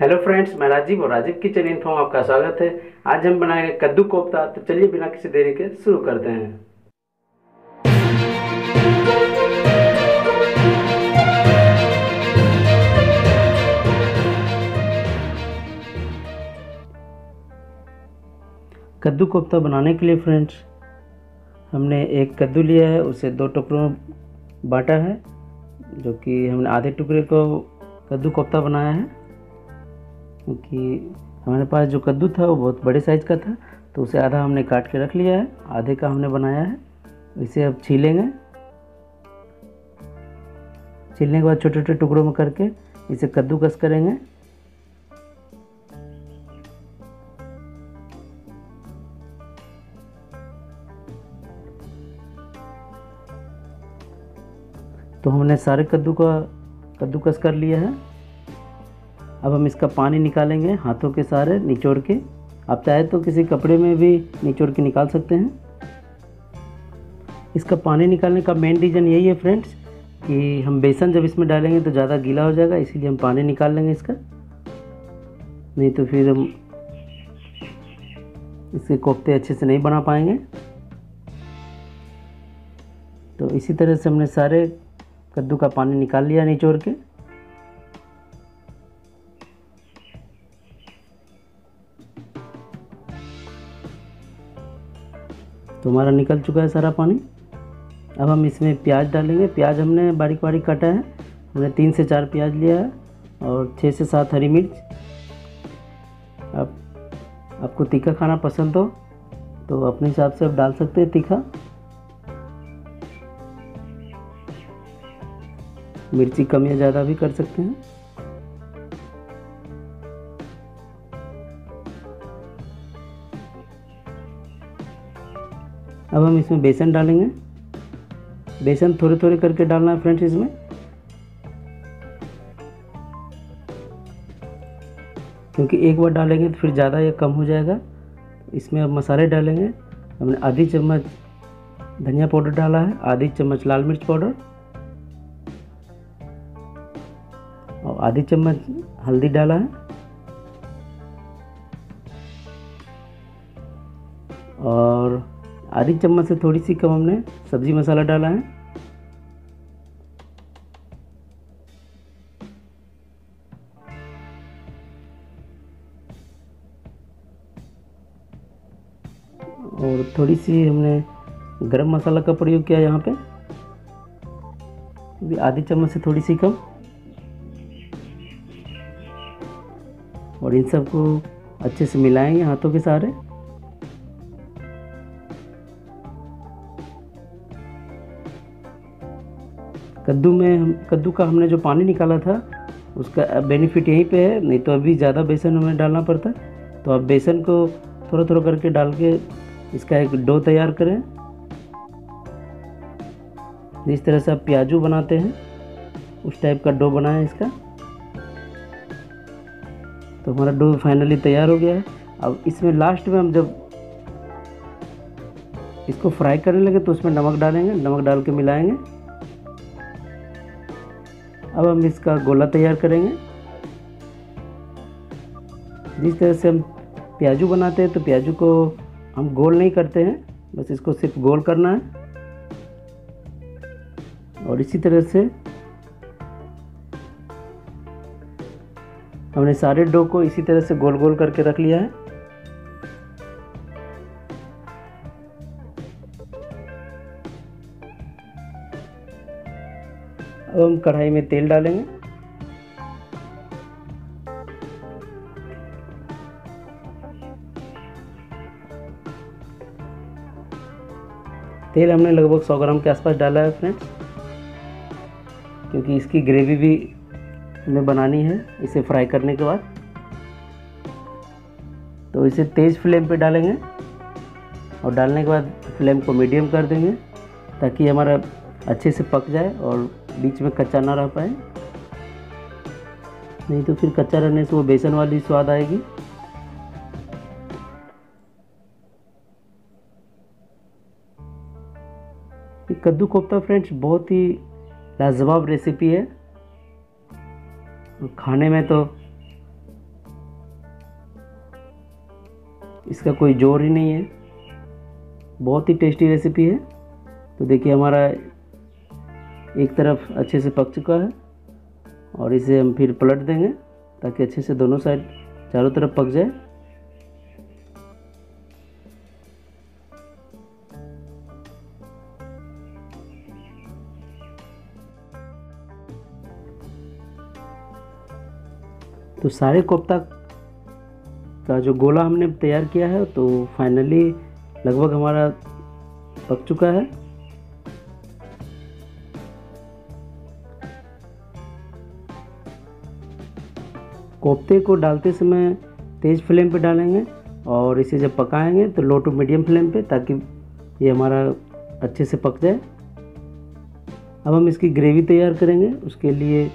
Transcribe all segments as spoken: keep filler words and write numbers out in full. Hello friends, मैं राजीव और Rajiv kitchen info में आपका स्वागत है। आज हम बनाएंगे कद्दू कोफ्ता। तो चलिए बिना किसी देरी के शुरू करते हैं। कद्दू कोफ्ता बनाने के लिए फ्रेंड्स हमने एक कद्दू लिया है, उसे दो टुकड़ों में बांटा है, जो कि हमने आधे टुकड़े को कद्दू कोफ्ता बनाया है, क्योंकि हमारे पास जो कद्दू था वो बहुत बड़े साइज़ का था, तो उसे आधा हमने काट के रख लिया है, आधे का हमने बनाया है। इसे अब छीलेंगे। छीलने के बाद छोटे छोटे टुकड़ों में करके इसे कद्दूकस करेंगे। तो हमने सारे कद्दू का कद्दूकस कर लिया है। अब हम इसका पानी निकालेंगे हाथों के सारे निचोड़ के। आप चाहे तो किसी कपड़े में भी निचोड़ के निकाल सकते हैं। इसका पानी निकालने का मेन रीज़न यही है फ्रेंड्स कि हम बेसन जब इसमें डालेंगे तो ज़्यादा गीला हो जाएगा, इसीलिए हम पानी निकाल लेंगे इसका। नहीं तो फिर हम इसके कोफ्ते अच्छे से नहीं बना पाएंगे। तो इसी तरह से हमने सारे कद्दू का पानी निकाल लिया निचोड़ के। तो हमारा निकल चुका है सारा पानी। अब हम इसमें प्याज डालेंगे। प्याज हमने बारीक बारीक काटा है। हमने तीन से चार प्याज लिया है और छः से सात हरी मिर्च। अब आपको तीखा खाना पसंद हो तो अपने हिसाब से आप डाल सकते हैं तीखा। मिर्ची कम या ज़्यादा भी कर सकते हैं। अब हम इसमें बेसन डालेंगे। बेसन थोड़े थोड़े करके डालना है फ्रेंड्स इसमें। क्योंकि एक बार डालेंगे तो फिर ज़्यादा या कम हो जाएगा। इसमें अब मसाले डालेंगे। हमने आधी चम्मच धनिया पाउडर डाला है, आधी चम्मच लाल मिर्च पाउडर और आधी चम्मच हल्दी डाला है और आधी चम्मच से थोड़ी सी कम हमने सब्जी मसाला डाला है। और थोड़ी सी हमने गरम मसाला का प्रयोग किया यहाँ पे, भी आधी चम्मच से थोड़ी सी कम। और इन सबको अच्छे से मिलाएंगे हाथों के सारे। कद्दू में हम कद्दू का हमने जो पानी निकाला था उसका बेनिफिट यहीं पे है। नहीं तो अभी ज़्यादा बेसन हमें डालना पड़ता है। तो आप बेसन को थोड़ा थोड़ा करके डाल के इसका एक डो तैयार करें। जिस तरह से आप प्याजू बनाते हैं उस टाइप का डो बनाएं इसका। तो हमारा डो फाइनली तैयार हो गया है। अब इसमें लास्ट में हम जब इसको फ्राई करने लगे तो उसमें नमक डालेंगे। नमक डाल के मिलाएंगे। अब हम इसका गोला तैयार करेंगे। जिस तरह से हम प्याजू बनाते हैं तो प्याजू को हम गोल नहीं करते हैं, बस इसको सिर्फ गोल करना है। और इसी तरह से हमने सारे डो को इसी तरह से गोल गोल करके रख लिया है। अब हम कढ़ाई में तेल डालेंगे। तेल हमने लगभग सौ ग्राम के आसपास डाला है फ्रेंड्स, क्योंकि इसकी ग्रेवी भी हमें बनानी है इसे फ्राई करने के बाद। तो इसे तेज़ फ्लेम पे डालेंगे और डालने के बाद फ्लेम को मीडियम कर देंगे ताकि हमारा अच्छे से पक जाए और बीच में कच्चा ना रह पाए। नहीं तो फिर कच्चा रहने से वो बेसन वाली स्वाद आएगी। कद्दू कोफ्ता फ्रेंड्स बहुत ही लाजवाब रेसिपी है। खाने में तो इसका कोई जोर ही नहीं है, बहुत ही टेस्टी रेसिपी है। तो देखिए हमारा एक तरफ अच्छे से पक चुका है और इसे हम फिर पलट देंगे ताकि अच्छे से दोनों साइड चारों तरफ पक जाए। तो सारे कोफ्ता का जो गोला हमने तैयार किया है तो फाइनली लगभग हमारा पक चुका है। कोफ्ते को डालते समय तेज़ फ्लेम पे डालेंगे और इसे जब पकाएंगे तो लो टू मीडियम फ्लेम पे, ताकि ये हमारा अच्छे से पक जाए। अब हम इसकी ग्रेवी तैयार करेंगे। उसके लिए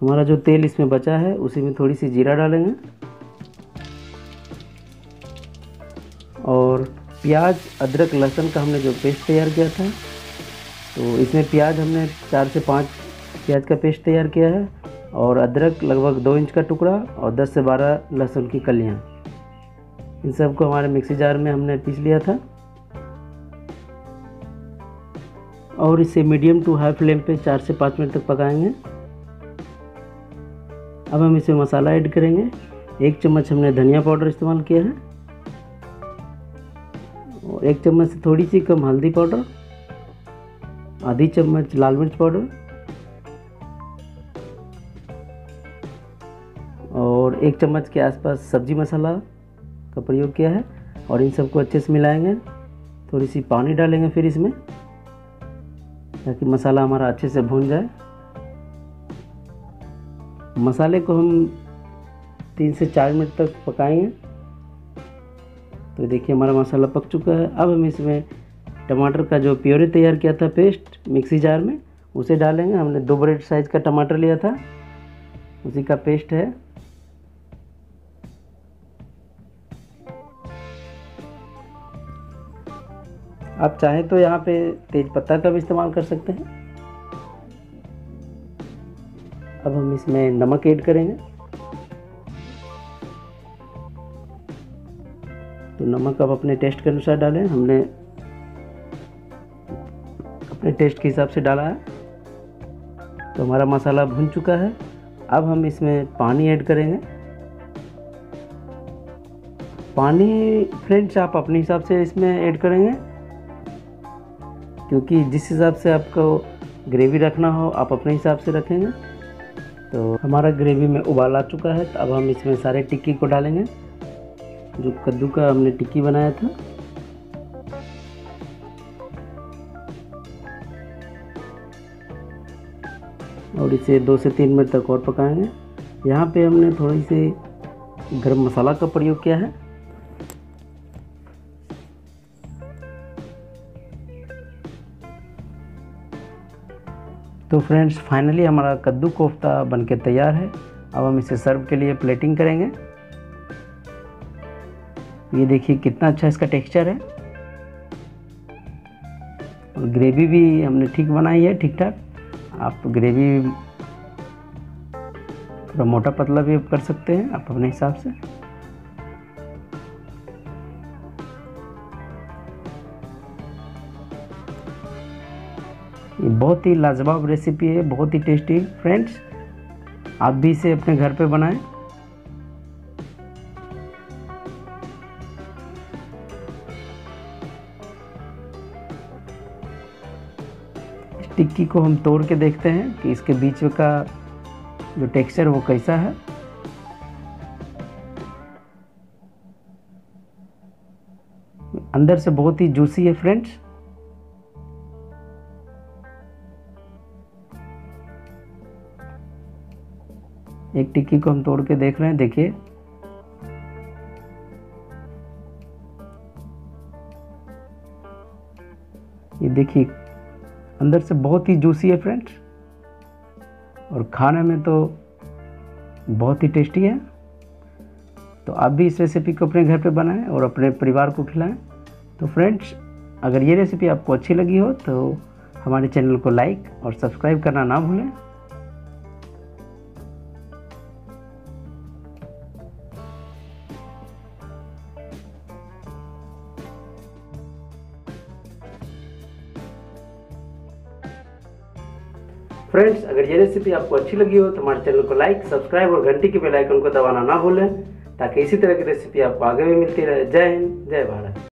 हमारा जो तेल इसमें बचा है उसी में थोड़ी सी जीरा डालेंगे और प्याज अदरक लहसुन का हमने जो पेस्ट तैयार किया था, तो इसमें प्याज हमने चार से पाँच प्याज का पेस्ट तैयार किया है और अदरक लगभग दो इंच का टुकड़ा और दस से बारह लहसुन की कलियां, इन सबको हमारे मिक्सी जार में हमने पीस लिया था और इसे मीडियम टू हाई फ्लेम पे चार से पाँच मिनट तक पकाएंगे। अब हम इसमें मसाला ऐड करेंगे। एक चम्मच हमने धनिया पाउडर इस्तेमाल किया है और एक चम्मच से थोड़ी सी कम हल्दी पाउडर, आधी चम्मच लाल मिर्च पाउडर और एक चम्मच के आसपास सब्जी मसाला का प्रयोग किया है और इन सबको अच्छे से मिलाएंगे। थोड़ी सी पानी डालेंगे फिर इसमें ताकि मसाला हमारा अच्छे से भून जाए। मसाले को हम तीन से चार मिनट तक पकाएंगे। तो देखिए हमारा मसाला पक चुका है। अब हम इसमें टमाटर का जो प्योरी तैयार किया था पेस्ट मिक्सी जार में, उसे डालेंगे। हमने दो बड़े साइज़ का टमाटर लिया था, उसी का पेस्ट है। आप चाहें तो यहाँ पे तेज पत्ता का भी इस्तेमाल कर सकते हैं। अब हम इसमें नमक ऐड करेंगे। तो नमक आप अपने टेस्ट के अनुसार डालें, हमने अपने टेस्ट के हिसाब से डाला है। तो हमारा मसाला भुन चुका है। अब हम इसमें पानी ऐड करेंगे। पानी फ्रेंड्स आप अपने हिसाब से इसमें ऐड करेंगे, क्योंकि जिस हिसाब से आपको ग्रेवी रखना हो आप अपने हिसाब से रखेंगे। तो हमारा ग्रेवी में उबाल आ चुका है। तो अब हम इसमें सारे टिक्की को डालेंगे, जो कद्दू का हमने टिक्की बनाया था। और इसे दो से तीन मिनट तक और पकाएंगे। यहाँ पे हमने थोड़ी सी गरम मसाला का प्रयोग किया है। तो फ्रेंड्स फाइनली हमारा कद्दू कोफ्ता बनके तैयार है। अब हम इसे सर्व के लिए प्लेटिंग करेंगे। ये देखिए कितना अच्छा इसका टेक्सचर है और ग्रेवी भी हमने ठीक बनाई है, ठीक ठाक। आप ग्रेवी थोड़ा मोटा पतला भी कर सकते हैं आप अपने हिसाब से। ये बहुत ही लाजवाब रेसिपी है, बहुत ही टेस्टी। फ्रेंड्स आप भी इसे अपने घर पे बनाएं। इस टिक्की को हम तोड़ के देखते हैं कि इसके बीच का जो टेक्सचर वो कैसा है। अंदर से बहुत ही जूसी है फ्रेंड्स। एक टिक्की को हम तोड़ के देख रहे हैं। देखिए ये देखिए अंदर से बहुत ही जूसी है फ्रेंड्स और खाने में तो बहुत ही टेस्टी है। तो आप भी इस रेसिपी को अपने घर पे बनाएं और अपने परिवार को खिलाएं। तो फ्रेंड्स अगर ये रेसिपी आपको अच्छी लगी हो तो हमारे चैनल को लाइक और सब्सक्राइब करना ना भूलें। फ्रेंड्स, अगर ये रेसिपी आपको अच्छी लगी हो तो हमारे चैनल को लाइक, सब्सक्राइब और घंटी के बेल आइकन को दबाना ना भूलें, ताकि इसी तरह की रेसिपी आपको आगे भी मिलती रहे। जय हिंद, जय भारत।